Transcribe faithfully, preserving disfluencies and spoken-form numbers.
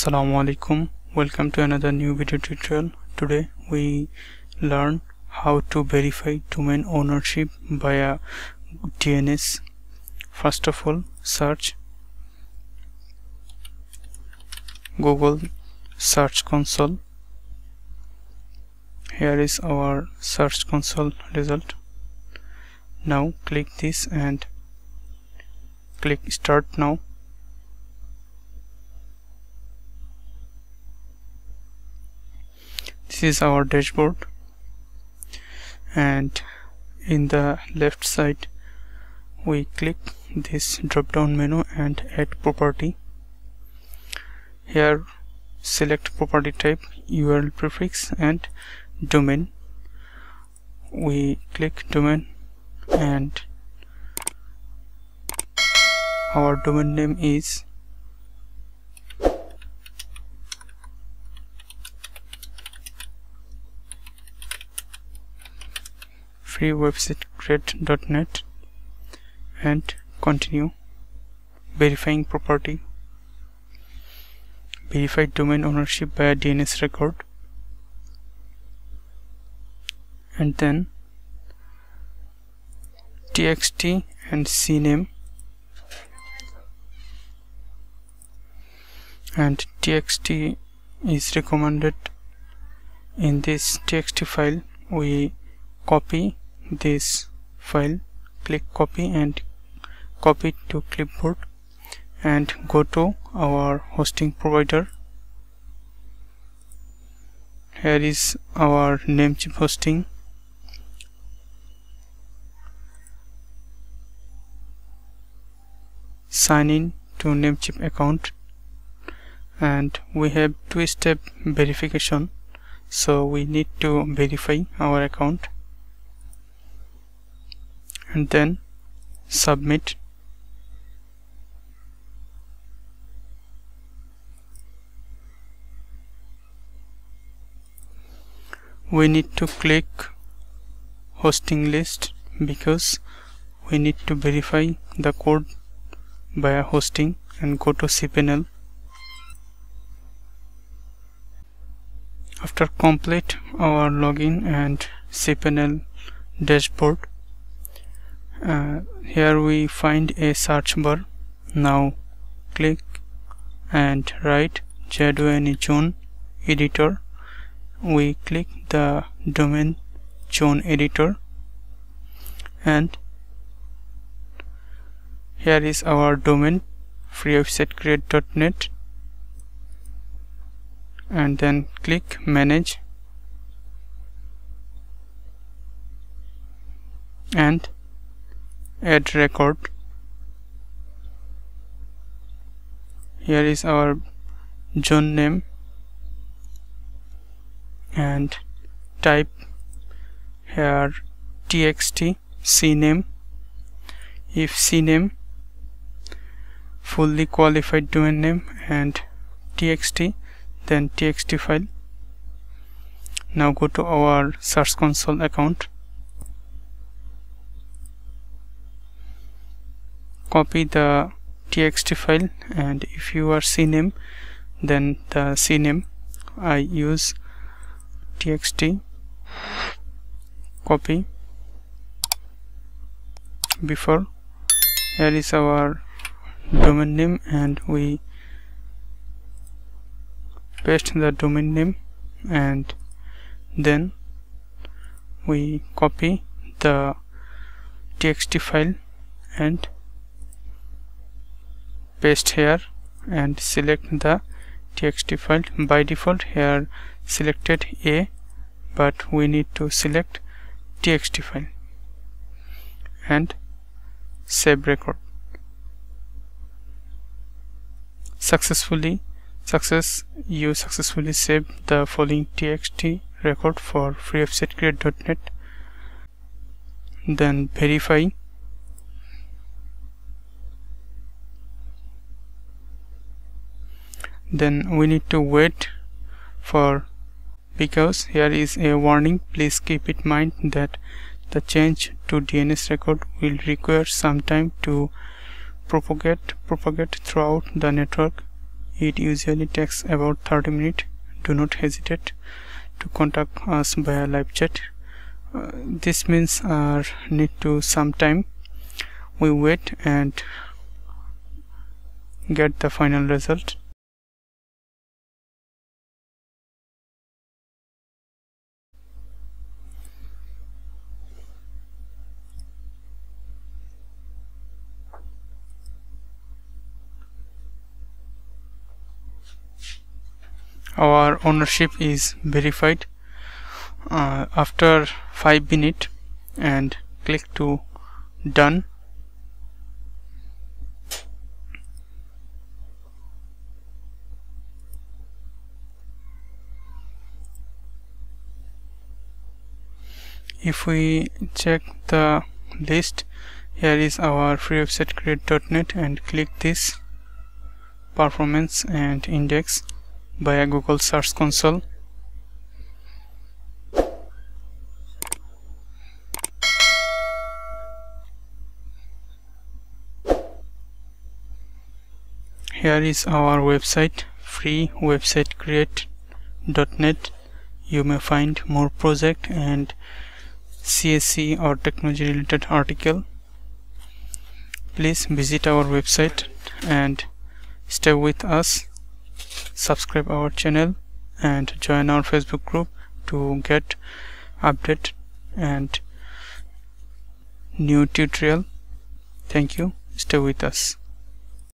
Assalamu alaikum. Welcome to another new video tutorial. Today we learn how to verify domain ownership via D N S. First of all, search Google Search Console. Here is our Search Console result. Now click this and click Start Now. This is our dashboard, and in the left side we click this drop down menu and add property. Here select property type, U R L prefix and domain. We click domain and our domain name is free website create dot net and continue verifying property. Verify domain ownership by D N S record, and then T X T and C name and T X T is recommended. In this T X T file we copy this file, click copy and copy to clipboard and go to our hosting provider. Here is our Namecheap hosting. Sign in to Namecheap account, and we have two-step verification, so we need to verify our account and then submit. We need to click hosting list because we need to verify the code via hosting, and go to cPanel. After complete our login and cPanel dashboard, Uh, here we find a search bar. Now click and write June editor. We click the domain June editor, and here is our domain free website create dot net, and then click manage and add record. Here is our domain name, and type here T X T C name. If C name fully qualified domain name and T X T, then T X T file. Now go to our Search Console account, copy the T X T file, and if you are C name, then the C name. I use T X T, copy before. Here is our domain name, and we paste the domain name, and then we copy the T X T file and paste here and select the T X T file. By default here selected A, but we need to select T X T file and save record. Successfully success you successfully saved the following T X T record for free website create dot net. Then verify. Then we need to wait for, because here is a warning, please keep in mind that the change to D N S record will require some time to propagate propagate throughout the network. It usually takes about thirty minutes. Do not hesitate to contact us via live chat. Uh, this means our need to some time. We wait and get the final result. Our ownership is verified uh, after five minutes and click to done. If we check the list, here is our free website create dot net and click this performance and index via Google Search Console. Here is our website, free website create dot net. You may find more project and C S E or technology related article. Please visit our website and stay with us. Subscribe our channel and join our Facebook group to get update and new tutorial. Thank you. Stay with us.